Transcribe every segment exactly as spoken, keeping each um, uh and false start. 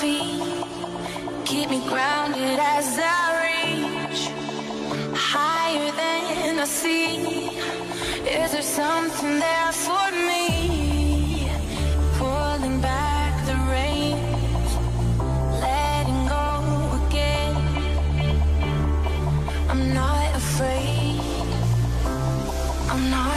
feet, keep me grounded as I reach higher than the sea. Is there something there for me? Pulling back the reins, letting go again. I'm not afraid, I'm not.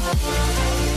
No.